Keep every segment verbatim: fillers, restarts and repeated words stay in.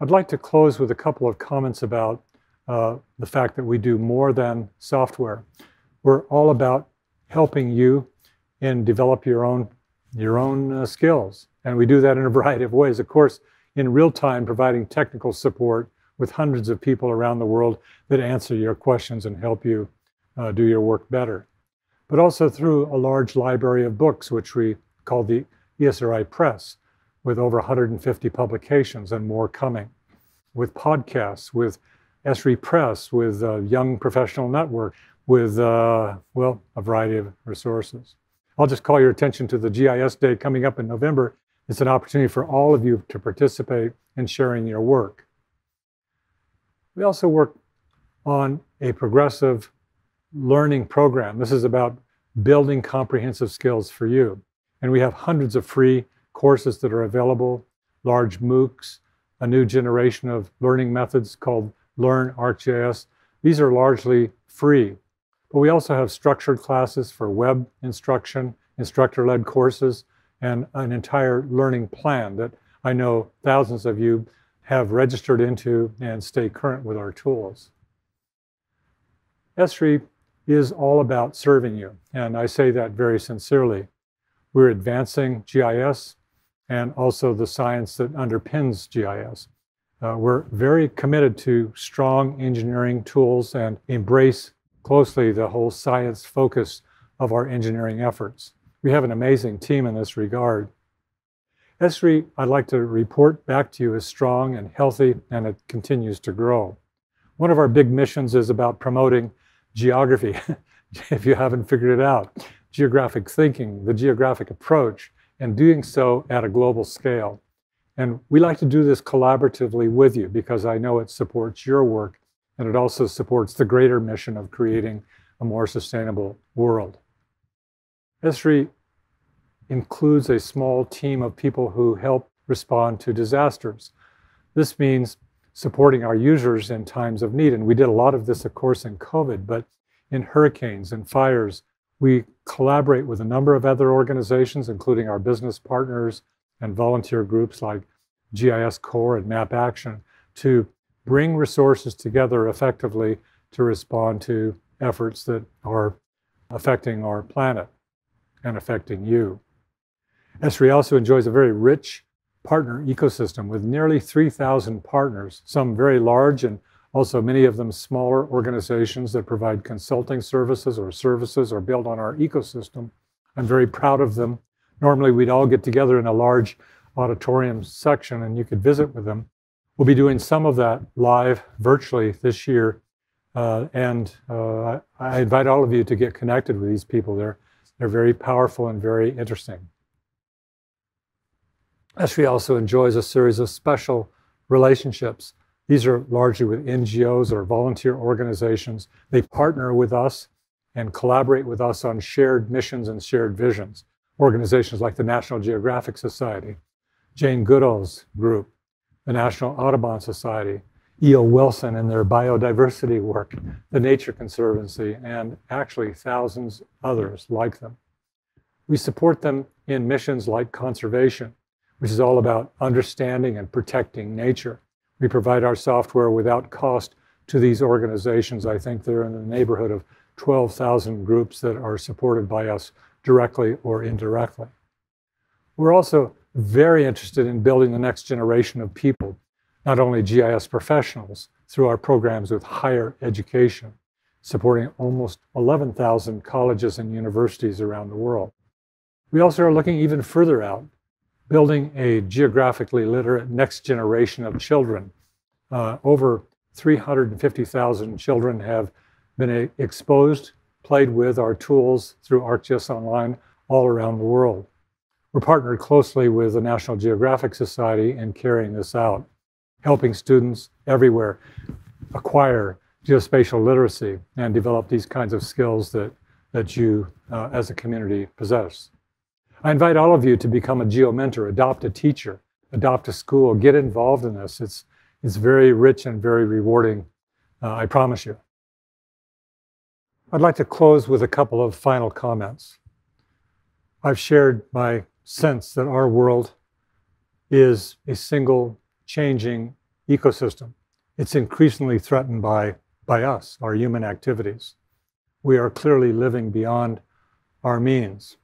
I'd like to close with a couple of comments about uh, the fact that we do more than software. We're all about helping you and develop your own, your own uh, skills. And we do that in a variety of ways. Of course, in real time, providing technical support with hundreds of people around the world that answer your questions and help you uh, do your work better. But also through a large library of books, which we call the E S R I Press, with over one hundred fifty publications and more coming, with podcasts, with Esri Press, with uh, Young Professional Network, with, uh, well, a variety of resources. I'll just call your attention to the G I S Day coming up in November. It's an opportunity for all of you to participate in sharing your work. We also work on a progressive learning program. This is about building comprehensive skills for you. And we have hundreds of free courses that are available, large MOOCs, a new generation of learning methods called Learn ArcGIS. These are largely free, but we also have structured classes for web instruction, instructor-led courses, and an entire learning plan that I know thousands of you have registered into and stay current with our tools. Esri is all about serving you, and I say that very sincerely. We're advancing G I S and also the science that underpins G I S. Uh, we're very committed to strong engineering tools and embrace closely the whole science focus of our engineering efforts. We have an amazing team in this regard. Esri, I'd like to report back to you, is strong and healthy, and it continues to grow. One of our big missions is about promoting geography, if you haven't figured it out, geographic thinking, the geographic approach, and doing so at a global scale. And we like to do this collaboratively with you because I know it supports your work, and it also supports the greater mission of creating a more sustainable world. Esri includes a small team of people who help respond to disasters. This means supporting our users in times of need. And we did a lot of this, of course, in COVID, but in hurricanes and fires, we collaborate with a number of other organizations, including our business partners and volunteer groups like G I S Core and Map Action, to bring resources together effectively to respond to efforts that are affecting our planet and affecting you. Esri also enjoys a very rich partner ecosystem with nearly three thousand partners, some very large and also many of them smaller organizations that provide consulting services or services or build on our ecosystem. I'm very proud of them. Normally we'd all get together in a large auditorium section and you could visit with them. We'll be doing some of that live virtually this year. Uh, and uh, I invite all of you to get connected with these people. They're, they're very powerful and very interesting. Esri also enjoys a series of special relationships. These are largely with N G Os or volunteer organizations. They partner with us and collaborate with us on shared missions and shared visions. Organizations like the National Geographic Society, Jane Goodall's group, the National Audubon Society, E O Wilson and their biodiversity work, the Nature Conservancy, and actually thousands others like them. We support them in missions like conservation, which is all about understanding and protecting nature. We provide our software without cost to these organizations. I think they're in the neighborhood of twelve thousand groups that are supported by us directly or indirectly. We're also very interested in building the next generation of people, not only G I S professionals, through our programs with higher education, supporting almost eleven thousand colleges and universities around the world. We also are looking even further out, building a geographically literate next generation of children. Uh, over three hundred fifty thousand children have been a, exposed, played with our tools through ArcGIS Online all around the world. We're partnered closely with the National Geographic Society in carrying this out, helping students everywhere acquire geospatial literacy and develop these kinds of skills that, that you uh, as a community possess. I invite all of you to become a geo-mentor, adopt a teacher, adopt a school, get involved in this. It's, it's very rich and very rewarding, uh, I promise you. I'd like to close with a couple of final comments. I've shared my sense that our world is a single, changing, ecosystem. It's increasingly threatened by, by us, our human activities. We are clearly living beyond our means.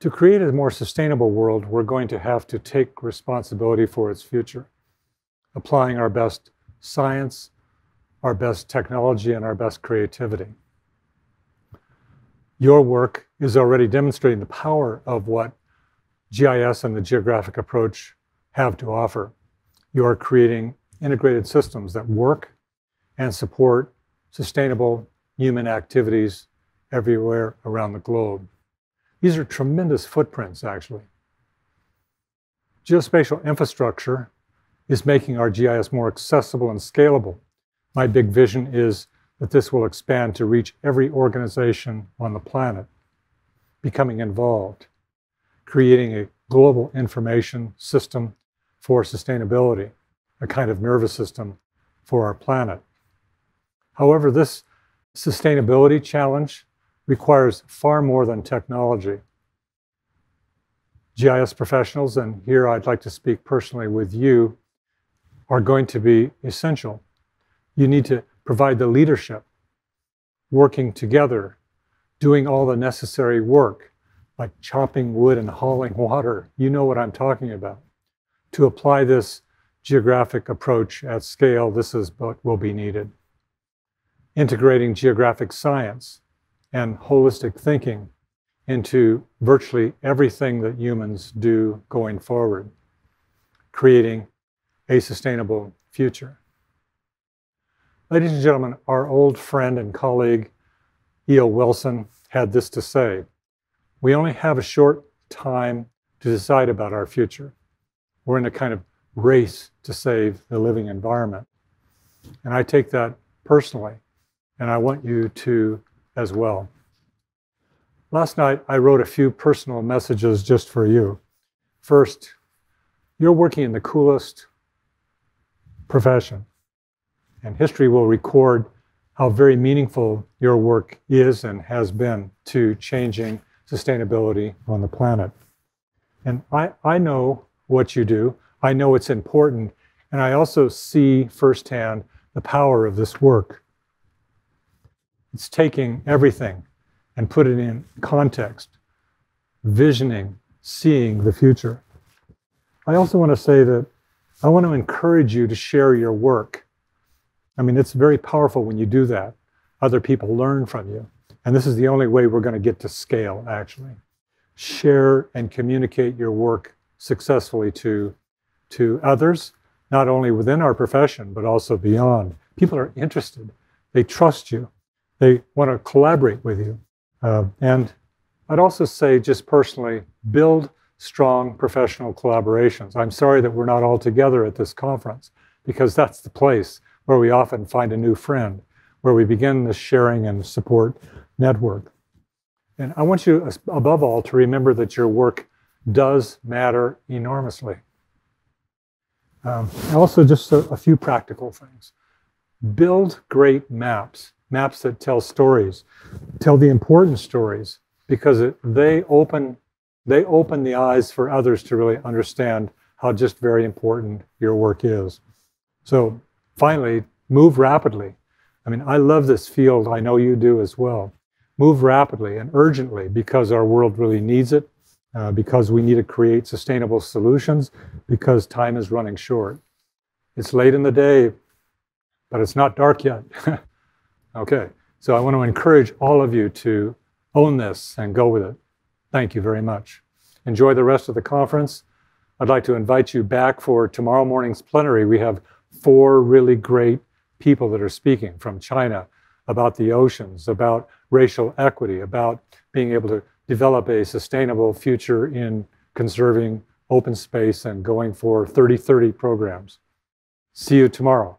To create a more sustainable world, we're going to have to take responsibility for its future, applying our best science, our best technology, and our best creativity. Your work is already demonstrating the power of what G I S and the geographic approach have to offer. You are creating integrated systems that work and support sustainable human activities everywhere around the globe. These are tremendous footprints, actually. Geospatial infrastructure is making our G I S more accessible and scalable. My big vision is that this will expand to reach every organization on the planet, becoming involved, creating a global information system for sustainability, a kind of nervous system for our planet. However, this sustainability challenge requires far more than technology. G I S professionals, and here I'd like to speak personally with you, are going to be essential. You need to provide the leadership, working together, doing all the necessary work, like chopping wood and hauling water. You know what I'm talking about. To apply this geographic approach at scale, this is what will be needed. Integrating geographic science and holistic thinking into virtually everything that humans do going forward, creating a sustainable future. Ladies and gentlemen, our old friend and colleague, E O Wilson, had this to say: we only have a short time to decide about our future. We're in a kind of race to save the living environment. And I take that personally, and I want you to as well. Last night, I wrote a few personal messages just for you. First, you're working in the coolest profession, and history will record how very meaningful your work is and has been to changing sustainability on the planet. And I, I know what you do. I know it's important, and I also see firsthand the power of this work. It's taking everything and put it in context, visioning, seeing the future. I also want to say that I want to encourage you to share your work. I mean, it's very powerful when you do that. Other people learn from you. And this is the only way we're going to get to scale, actually. Share and communicate your work successfully to, to others, not only within our profession, but also beyond. People are interested. They trust you. They want to collaborate with you. Uh, and I'd also say, just personally, build strong professional collaborations. I'm sorry that we're not all together at this conference, because that's the place where we often find a new friend, where we begin the sharing and support network. And I want you, above all, to remember that your work does matter enormously. Um, also, just a, a few practical things. Build great maps, maps that tell stories, tell the important stories, because it, they, open, they open the eyes for others to really understand how just very important your work is. So, finally, move rapidly. I mean, I love this field. I know you do as well. Move rapidly and urgently, because our world really needs it, uh, because we need to create sustainable solutions, because time is running short. It's late in the day, but it's not dark yet. Okay, so I want to encourage all of you to own this and go with it. Thank you very much. Enjoy the rest of the conference. I'd like to invite you back for tomorrow morning's plenary. We have four really great people that are speaking from China about the oceans, about racial equity, about being able to develop a sustainable future in conserving open space and going for thirty thirty programs. See you tomorrow.